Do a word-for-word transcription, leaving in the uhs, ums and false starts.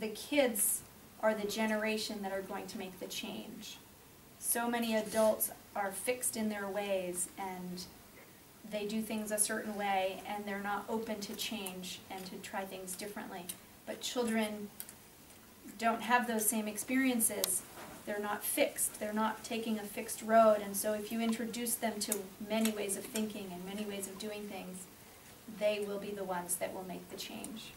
the kids are the generation that are going to make the change. So many adults are fixed in their ways, and they do things a certain way, and they're not open to change and to try things differently. But children don't have those same experiences. They're not fixed. They're not taking a fixed road. And so if you introduce them to many ways of thinking and many ways of doing things, they will be the ones that will make the change.